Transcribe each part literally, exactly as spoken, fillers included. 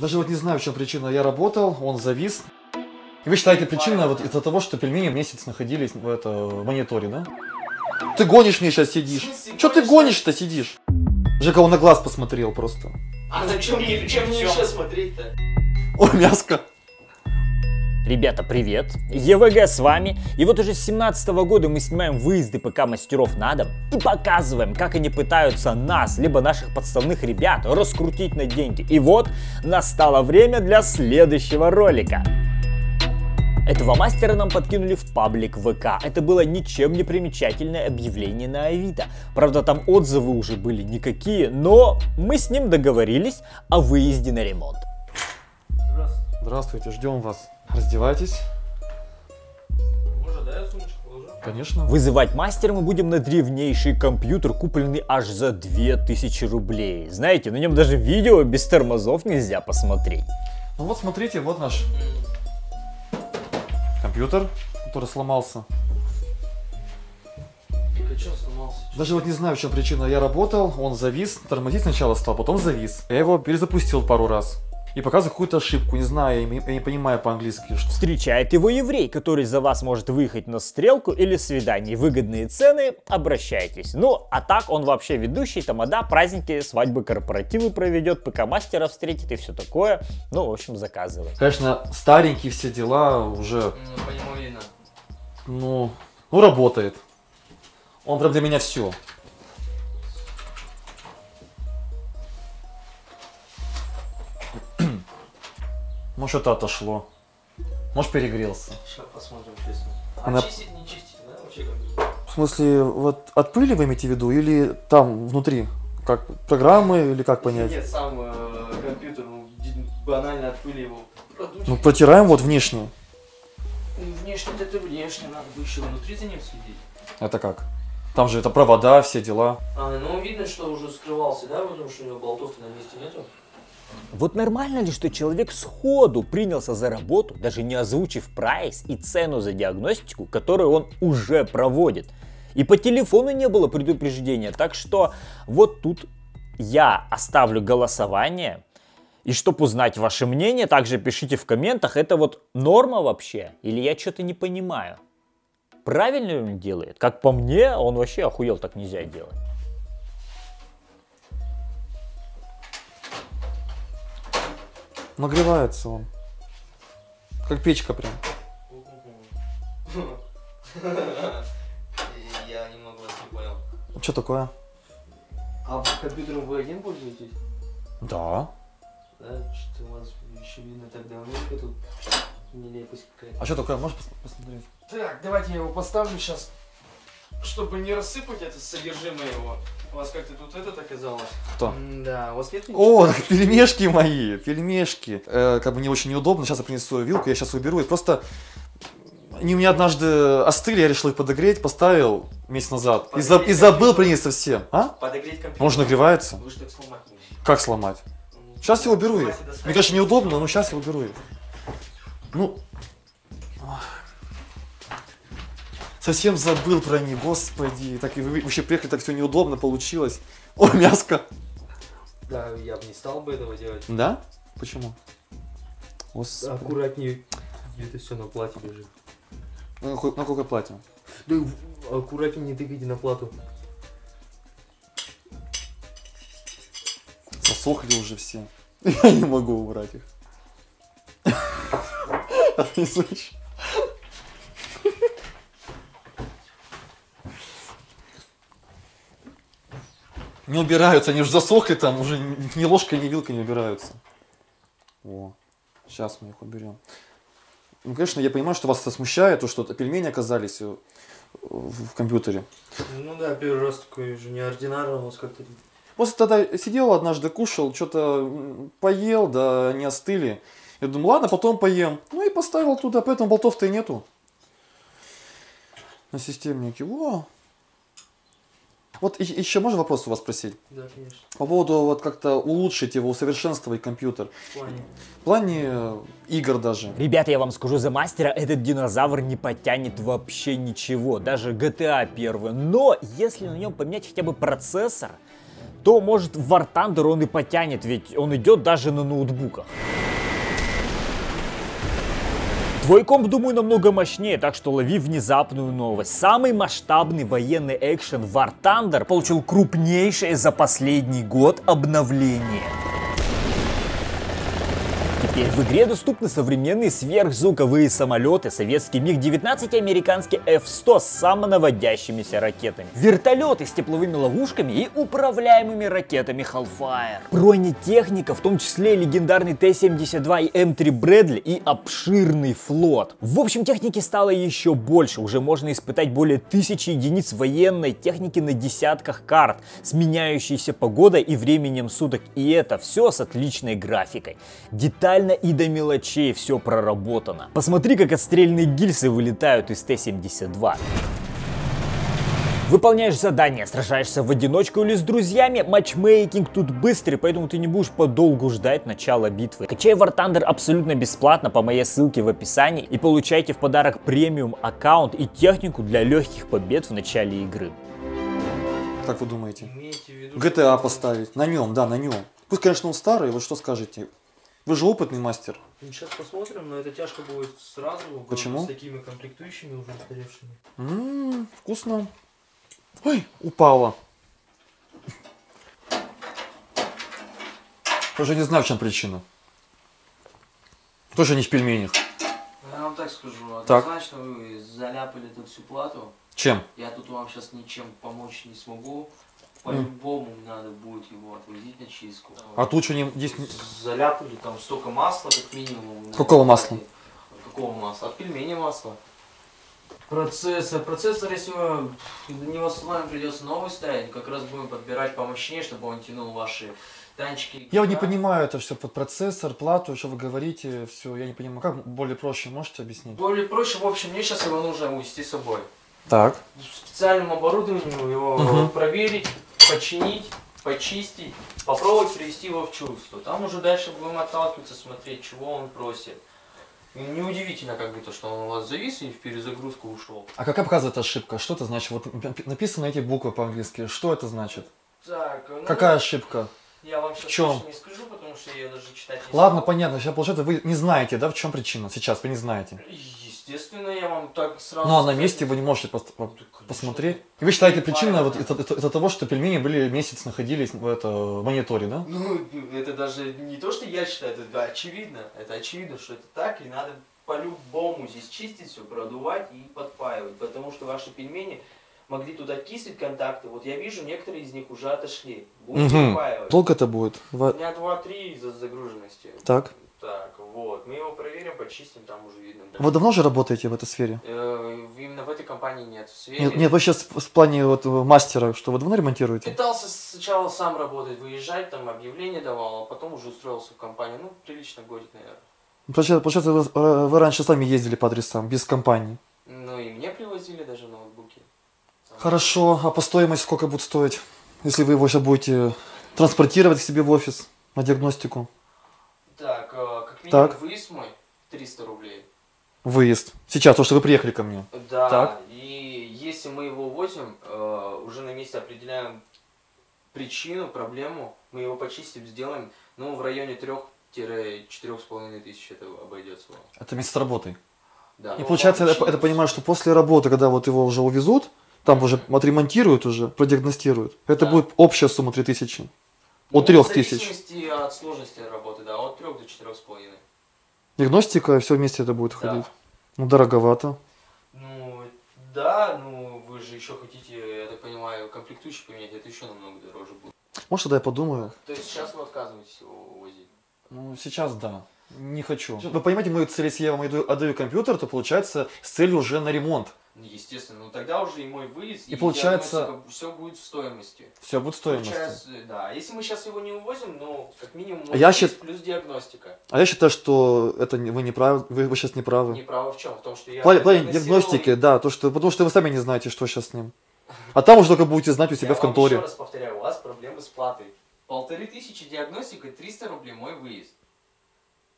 Даже вот не знаю, в чем причина. Я работал, он завис. И вы считаете, причина вот из-за того, что пельмени месяц находились в, это, в мониторе, да? Ты гонишь мне сейчас сидишь. Че ты гонишь-то сидишь? Жека, он на глаз посмотрел просто. А зачем мне, чем мне еще смотреть-то? О, мяско. Ребята, привет! ЕВГ с вами. И вот уже с семнадцатого года мы снимаем выезды ПК-мастеров на дом и показываем, как они пытаются нас, либо наших подставных ребят, раскрутить на деньги. И вот настало время для следующего ролика. Этого мастера нам подкинули в паблик ВК. Это было ничем не примечательное объявление на Авито. Правда, там отзывы уже были никакие, но мы с ним договорились о выезде на ремонт. Здравствуйте, ждем вас. Раздевайтесь. Можно, да, я сумочку положу? Конечно. Вызывать мастера мы будем на древнейший компьютер, купленный аж за две тысячи рублей. Знаете, на нем даже видео без тормозов нельзя посмотреть. Ну вот смотрите, вот наш компьютер, который сломался. Только что сломался? Даже вот не знаю, в чем причина. Я работал, он завис, тормозить сначала стал, потом завис. Я его перезапустил пару раз. И показывает какую-то ошибку, не знаю, я не понимаю по-английски. Встречает его еврей, который за вас может выехать на стрелку или свидание. Выгодные цены, обращайтесь. Ну, а так он вообще ведущий, тамада, праздники, свадьбы, корпоративы проведет, ПК-мастера встретит и все такое. Ну, в общем, заказывает. Конечно, старенькие все дела уже... Ну, по нему видно. Ну, ну, работает. Он прям для меня все. Ну, что-то отошло. Может, перегрелся. Сейчас посмотрим, честно. А Она... чистить, не чистить, да? Вообще как-то. В смысле, вот от пыли вы имеете в виду? Или там внутри? Как программы, или как понять? Нет, сам э, компьютер, ну, банально от пыли его продуть. Ну, протираем вот внешне. Ну, внешне-то это внешне, надо бы еще внутри за ним следить. Это как? Там же это провода, все дела. А, ну, видно, что уже скрывался, да? Потому что у него болтов на месте нету. Вот нормально ли, что человек сходу принялся за работу, даже не озвучив прайс и цену за диагностику, которую он уже проводит? И по телефону не было предупреждения, так что вот тут я оставлю голосование. И чтобы узнать ваше мнение, также пишите в комментах, это вот норма вообще? Или я что-то не понимаю? Правильно он делает? Как по мне, он вообще охуел, так нельзя делать. Нагревается он. Как печка прям. Я немного вас не понял. Что такое? А компьютером вы один пользуетесь? Да. Да, что у вас еще видно тогда музыка тут нелепость какая-то. А что такое? Можешь посмотреть? Так, давайте я его поставлю сейчас, чтобы не рассыпать это содержимое его. У вас как-то тут этот оказалось? Кто? Да, у вас нет ничего? О, пельмешки мои, пельмешки. Э, как бы мне очень неудобно, сейчас я принесу вилку, я сейчас уберу. И просто они у меня однажды остыли, я решил их подогреть, поставил месяц назад. И, за... и забыл принести совсем. А? Подогреть компьютер. Он же нагревается. Вы же так сломать можете. Как сломать? Ну, сейчас я уберу их. Мне, конечно, неудобно, но сейчас я уберу их. Ну... Совсем забыл про них, господи. Так и вообще приехали, так все неудобно получилось. О, мяско. Да, я бы не стал бы этого делать. Да? Почему? Господи. Аккуратнее. Это все на плате лежит. На, на какой плате? Да аккуратнее не тыкайте на плату. Засохли уже все. Я не могу убрать их. А ты не слышишь? Не убираются, они уже засохли там, уже ни ложкой, ни вилкой не убираются. О, сейчас мы их уберем. Ну, конечно, я понимаю, что вас это смущает, то, что пельмени оказались в компьютере. Ну да, первый раз такой уже неординарный у нас как-то. После тогда сидел однажды, кушал, что-то поел, да не остыли. Я думаю, ладно, потом поем. Ну и поставил туда, поэтому болтов-то и нету. На системнике. О! Вот еще можно вопрос у вас спросить? Да, конечно. По поводу вот как-то улучшить его, усовершенствовать компьютер. В плане? В плане игр даже. Ребята, я вам скажу за мастера, этот динозавр не потянет вообще ничего. Даже джи ти эй первый. Но если на нем поменять хотя бы процессор, то, может, в War Thunder он и потянет, ведь он идет даже на ноутбуках. Двойкомп, думаю, намного мощнее, так что лови внезапную новость. Самый масштабный военный экшен War Thunder получил крупнейшее за последний год обновление. Теперь в игре доступны современные сверхзвуковые самолеты, советский миг девятнадцать и американский эф сто с самонаводящимися ракетами, вертолеты с тепловыми ловушками и управляемыми ракетами Hellfire, бронетехника, в том числе легендарный тэ семьдесят два и эм три Брэдли и обширный флот. В общем, техники стало еще больше, уже можно испытать более тысячи единиц военной техники на десятках карт, с меняющейся погодой и временем суток, и это все с отличной графикой. Детали и до мелочей все проработано. Посмотри, как отстрельные гильзы вылетают из тэ семьдесят два. Выполняешь задание, сражаешься в одиночку или с друзьями, матчмейкинг тут быстрый, поэтому ты не будешь подолгу ждать начала битвы. Качай War Thunder абсолютно бесплатно по моей ссылке в описании и получайте в подарок премиум аккаунт и технику для легких побед в начале игры. Как вы думаете? джи ти эй поставить? На нем, да, на нем. Пусть, конечно, он старый, вот что скажете? Вы же опытный мастер. Сейчас посмотрим, но это тяжко будет сразу. Почему? С такими комплектующими уже устаревшими. Ммм, вкусно. Ой, упала. Тоже не знаю, в чем причина. Тоже не в пельменях. Я вам так скажу, однозначно так. Вы заляпали тут всю плату. Чем? Я тут вам сейчас ничем помочь не смогу. По-любому mm. надо будет его отвозить на чистку. А тут что не... здесь... Заляпали там столько масла, как минимум. Какого масла? Какого масла? От пельменей масла. Процессор. Процессор, если мы на него сломаем, придется новый ставить. Как раз будем подбирать помощнее, чтобы он тянул ваши танчики. Я вот не понимаю это все под процессор, плату, что вы говорите, все. Я не понимаю. Как более проще, можете объяснить? Более проще, в общем, мне сейчас его нужно увезти с собой. Так. Специальным оборудованием его угу. проверить, починить, почистить, попробовать привести его в чувство. Там уже дальше будем отталкиваться, смотреть, чего он просит. Неудивительно, как бы, то, что он у вас завис и в перезагрузку ушел. А какая показывает ошибка? Что это значит? Вот написаны эти буквы по-английски. Что это значит? Так, ну, какая ошибка? Я вам сейчас точно не скажу, потому что я даже читать не Ладно, понятно. Сейчас, получается, вы не знаете, да, в чем причина? Сейчас вы не знаете. Естественно, я вам так сразу... Ну, а на месте вы не можете пос ну, посмотреть. И вы считаете, причина вот это, это, это того, что пельмени были месяц находились в, это, в мониторе, да? Ну, это даже не то, что я считаю, это очевидно. Это очевидно, что это так, и надо по-любому здесь чистить все, продувать и подпаивать. Потому что ваши пельмени могли туда киснуть контакты. Вот я вижу, некоторые из них уже отошли. Будут подпаивать. Долго это будет? Два... У меня два-три из-за загруженности. Так. Так, вот, мы его проверим, почистим, там уже видно. Вы давно же работаете в этой сфере? Э, именно в этой компании нет. В сфере... Нет, нет, вы сейчас в плане вот мастера, что вы давно ремонтируете? Пытался сначала сам работать, выезжать, там объявление давал, а потом уже устроился в компанию, ну, прилично годик, наверное. Получается, получается вы, вы раньше сами ездили по адресам, без компании? Ну, и мне привозили даже ноутбуки. Хорошо, а по стоимости сколько будет стоить, если вы его сейчас будете транспортировать к себе в офис на диагностику? Так, как минимум так. выезд мой триста рублей. Выезд. Сейчас, то, что вы приехали ко мне. Да, так. И если мы его возим, уже на месте определяем причину, проблему, мы его почистим, сделаем, ну, в районе трёх-четырёх с половиной тысяч это обойдется. Это месяц работы? Да. И получается, я, я понимаю, что после работы, когда вот его уже увезут, там уже отремонтируют уже, продиагностируют, это да. будет общая сумма три тысячи. От ну, трёх тысяч. В зависимости от сложности работы, да, от трёх до четырёх с половиной. Диагностика, все вместе это будет да. ходить. Ну, дороговато. Ну, да, ну, вы же еще хотите, я так понимаю, комплектующий поменять, это еще намного дороже будет. Может, тогда я подумаю. То есть сейчас вы отказываетесь его возить? Ну, сейчас да. Не хочу. Вы понимаете, мою цель, если я вам отдаю компьютер, то получается с целью уже на ремонт. Естественно, но тогда уже и мой выезд, и, и получается все будет в стоимости. Все будет в стоимости. Получается, да, если мы сейчас его не увозим, но как минимум а я счит... плюс диагностика. А я считаю, что это вы не правы, вы, вы сейчас не правы. Не правы в чем? В том, что я. План, план диагностики, и... да, то что, потому что вы сами не знаете, что сейчас с ним. А там уже только будете знать у себя я в конторе. Еще раз повторяю, у вас проблемы с платой. Полторы тысячи диагностика, триста рублей мой выезд.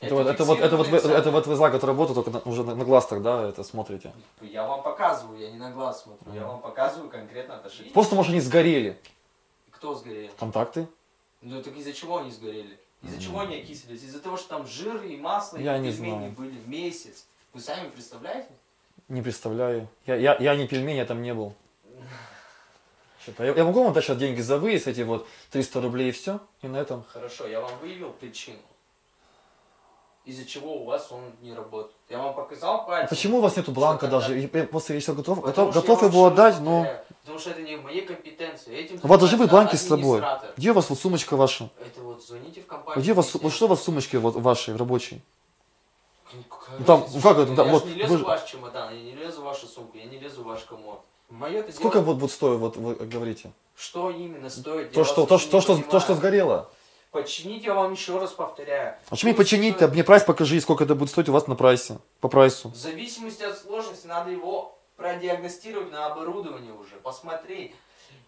Это, это, вот, это, вот, это, вот вы, это вот вы за год работу только на, уже на, на глаз тогда это смотрите. Я вам показываю, я не на глаз смотрю, mm. я вам показываю конкретно отошли. Просто может они сгорели. Кто сгорел? Контакты. Ну так из-за чего они сгорели? Из-за mm. чего они окислились? Из-за того, что там жир и масло, я и пельмени были в месяц. Вы сами представляете? Не представляю. Я, я, я не пельмени, я там не был. Я, я могу вам дать сейчас деньги за выезд, эти вот триста рублей и все, и на этом. Хорошо, я вам выявил причину, из-за чего у вас он не работает. Я вам показал пальцем. А почему у вас нету бланка даже? Я просто решил, готов, готов, готов его отдать, но... Потому что это не в моей компетенции. Этим у вас должны быть бланки с собой. Где у вас вот сумочка ваша? Это вот звоните в компанию. Где у вас, вот что у вас в сумочке вот, вашей рабочей? Ну, там, ну, как это? Я вот, не лезу вы... в ваш чемодан, я не лезу в вашу сумку, я не лезу в ваш комод. Сколько дело... вот, вот стоит, вот вы говорите? Что именно стоит? То, что, то, что, то, что сгорело. Починить, я вам еще раз повторяю. А почему не починить-то? Стоит... Мне прайс покажи, сколько это будет стоить у вас на прайсе. По прайсу. В зависимости от сложности надо его продиагностировать на оборудование уже. Посмотреть,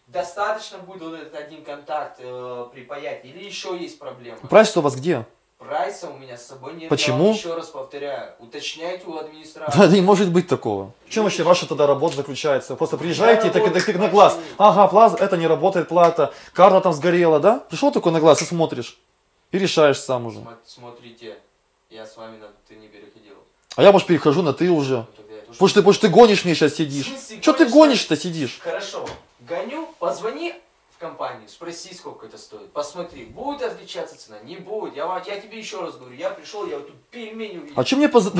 достаточно будет вот этот один контакт э, припаять или еще есть проблемы. Прайс у вас где? Прайса у меня с собой нет. Почему? Еще раз повторяю, уточняйте у администратора. Да не может быть такого. В чем вообще ваша тогда работа заключается? Просто приезжаете и так, так, так на глаз. Ага, плаз, это не работает плата. Карта там сгорела, да? Пришел такой на глаз и смотришь. И решаешь сам уже. Смотрите, я с вами на ты не переходил. А я, может, перехожу на ты уже. Потому что, потому что ты гонишь мне сейчас сидишь. Что ты гонишь-то сидишь? Хорошо, гоню, позвони. Компанию, спроси, сколько это стоит, посмотри, будет отличаться цена, не будет. Я, я тебе еще раз говорю, я пришел, я вот тут пельмени увидел. А чем мне поз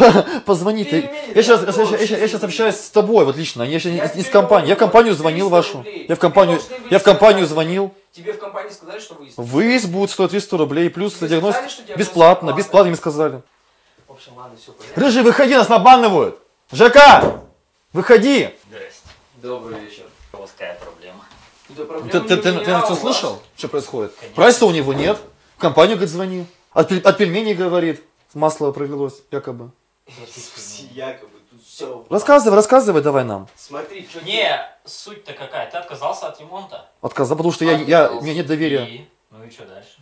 позвонить? Пельмени, я, я, сейчас, я, я, я сейчас общаюсь с тобой, вот лично, я еще не с компанией. Я в компанию звонил вашу. Я в компанию, я в компанию звонил. Тебе в компании сказали, что выезд? Выезд будет стоить триста рублей, плюс диагностика бесплатно, бесплатно мне сказали. В общем, ладно, все, понятно. Рыжий, выходи, нас обманывают. Жека, выходи. Здрасте. Добрый вечер. Какая проблема? Да, ты, ты, ты, ты все слышал, что происходит? Конечно. Прайса у него нет. В компанию, говорит, звони. От, от пельменей, говорит, масло провелось, якобы. Якобы, тут все. Рассказывай, рассказывай давай нам. Смотри, что... Не, суть-то какая, ты отказался от ремонта? Отказался, потому что я, я, у меня нет доверия. И... Ну и что дальше?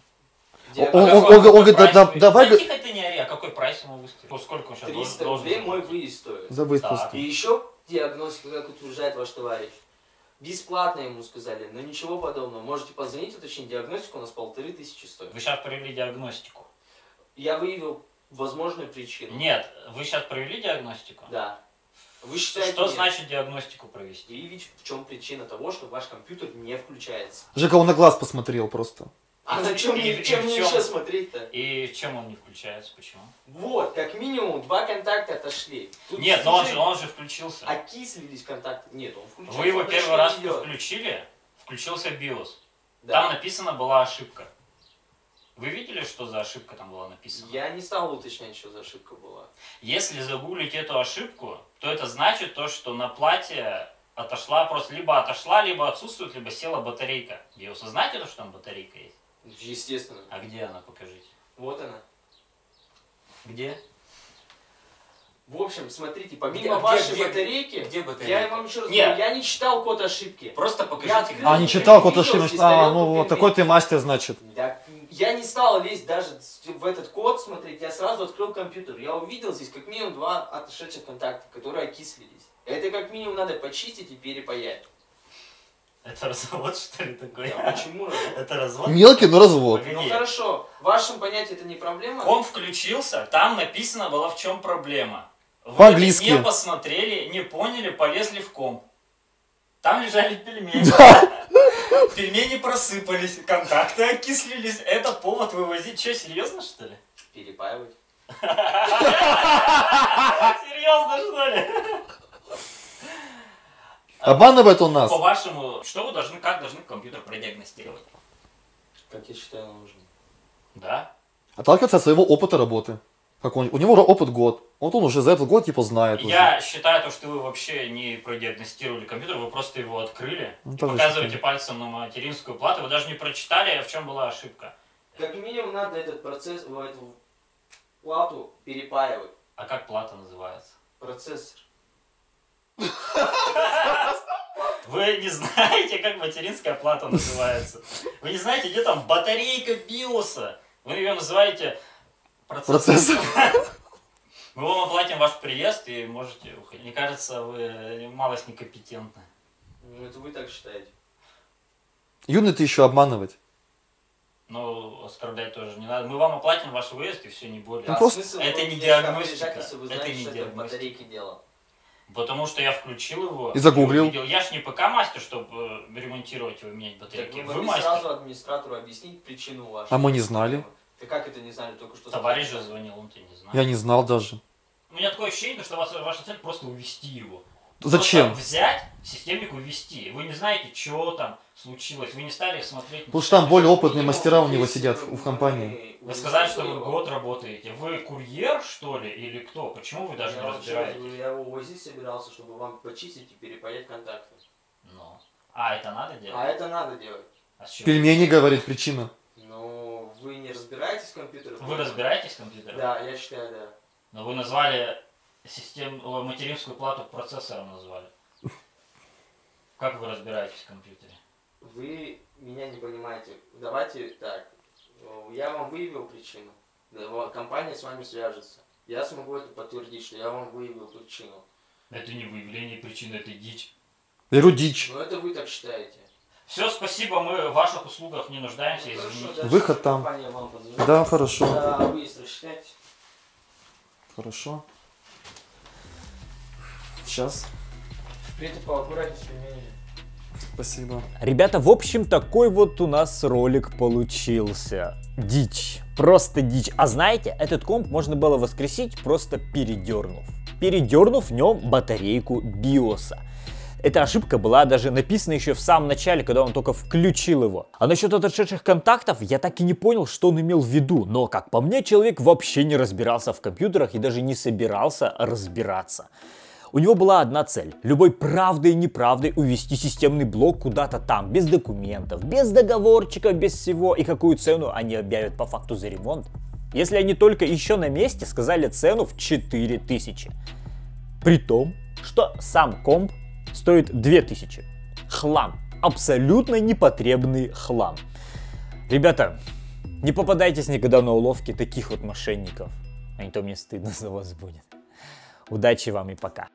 Он говорит, давай... Тихо ты не ори, а какой прайс ему выставил? Сколько он сейчас должен? триста рублей мой выезд стоит. За выезд пустой. И еще диагностика, как утверждает ваш товарищ. Бесплатно ему сказали, но ничего подобного. Можете позвонить, уточнить диагностику, у нас полторы тысячи стоит. Вы сейчас провели диагностику. Я выявил возможную причину. Нет, вы сейчас провели диагностику? Да. Вы считаете, что нет? Значит диагностику провести? И ведь в чем причина того, что ваш компьютер не включается. Жека, он на глаз посмотрел просто. А на чем, и, чем и мне чем? еще смотреть-то? И чем он не включается, почему? Вот, как минимум два контакта отошли. Тут нет, но он же, он же включился. Окислились контакты. Нет, он включился. Вы его первый раз включили, включился БИОС. Да. Там написана была ошибка. Вы видели, что за ошибка там была написана? Я не стал уточнять, что за ошибка была. Если загуглить эту ошибку, то это значит то, что на плате отошла, просто либо отошла, либо отсутствует, либо села батарейка БИОСа. Знаете, что там батарейка есть? Естественно. А где она, покажите? Вот она. Где? В общем, смотрите, помимо где, вашей где, батарейки, где батарейки, я вам еще раз говорю, я не читал код ошибки. Просто покажите. Открыл, а, не читал код ошибки, а, ну вот такой ты мастер, значит. Так, я не стал лезть даже в этот код смотреть, я сразу открыл компьютер. Я увидел здесь как минимум два отошедших контакта, которые окислились. Это как минимум надо почистить и перепаять. Это развод, что ли, такой? Да, почему? Это развод? Мелкий, но развод. Погоди. Ну хорошо, в вашем понятии это не проблема? Он включился, там написано было, в чем проблема. Вы не посмотрели, не поняли, полезли в комп. Там лежали пельмени. Пельмени просыпались, контакты окислились. Это повод вывозить. Че, серьезно, что ли? Перепаивать. Серьезно, что ли? Обманывает он нас. По-вашему, что вы должны, как должны компьютер продиагностировать? Как я считаю, нужно. Да. Отталкиваться от своего опыта работы. Как он, у него опыт год. Вот он уже за этот год типа знает. Я уже. считаю, то, что вы вообще не продиагностировали компьютер, вы просто его открыли. Ну, и показываете считаю. пальцем на материнскую плату. Вы даже не прочитали, в чем была ошибка. Как минимум надо этот процесс, эту плату перепаивать. А как плата называется? Процессор. Вы не знаете, как материнская плата называется. Вы не знаете, где там батарейка БИОСа. Вы ее называете процессором. Мы вам оплатим ваш приезд и можете уходить. Мне кажется, вы малость некомпетентны. Ну это вы так считаете. Юны-то еще обманывать. Ну, оскорблять тоже не надо. Мы вам оплатим ваши выезды, все, не более. Ну, а просто... смысл, это не диагностика. Как, если вы знаете, это не что диагностика. Это батарейки делал. Потому что я включил его. И загуглил. Его я ж не ПК-мастер, чтобы ремонтировать и менять батарейки. Так вы, вы могли сразу администратору объяснить причину вашу. А мы не знали. Ты как это не знали? Только что... Товарищ же звонил, он-то не знал. Я не знал даже. У меня такое ощущение, что ваша, ваша цель просто увести его. Зачем? Просто взять системник, увести. Вы не знаете, что там случилось. Вы не стали смотреть... Потому что там более опытные мастера у него сидят в компании. Вы сказали, что вы год работаете. Вы курьер, что ли, или кто? Почему вы даже я не разбираетесь? Я его возить собирался, чтобы вам почистить и перепаять контакты. Ну. А это надо делать? А это надо делать. А пельмени, говорит, причина. Ну, вы не разбираетесь в компьютерах? Вы разбираетесь в компьютерах? Да, я считаю, да. Но вы назвали... Систему, материнскую плату процессором назвали. Как вы разбираетесь в компьютере? Вы меня не понимаете. Давайте так. Я вам выявил причину. Компания с вами свяжется. Я смогу это подтвердить, что я вам выявил причину. Это не выявление причины, это дичь. Беру дичь. Но это вы так считаете. Все, спасибо, мы в ваших услугах не нуждаемся. Ну, хорошо, выход там. Да, хорошо. Да, быстро считайте. Хорошо. Сейчас. Впредь поаккуратнее с пельменями. Спасибо. Ребята, в общем, такой вот у нас ролик получился. Дичь. Просто дичь. А знаете, этот комп можно было воскресить, просто передернув. Передернув в нем батарейку биоса. Эта ошибка была даже написана еще в самом начале, когда он только включил его. А насчет отошедших контактов я так и не понял, что он имел в виду. Но, как по мне, человек вообще не разбирался в компьютерах и даже не собирался разбираться. У него была одна цель – любой правдой и неправдой увести системный блок куда-то там, без документов, без договорчиков, без всего. И какую цену они объявят по факту за ремонт? Если они только еще на месте сказали цену в четыре тысячи. При том, что сам комп стоит две тысячи. Хлам. Абсолютно непотребный хлам. Ребята, не попадайтесь никогда на уловки таких вот мошенников. А не то мне стыдно за вас будет. Удачи вам и пока.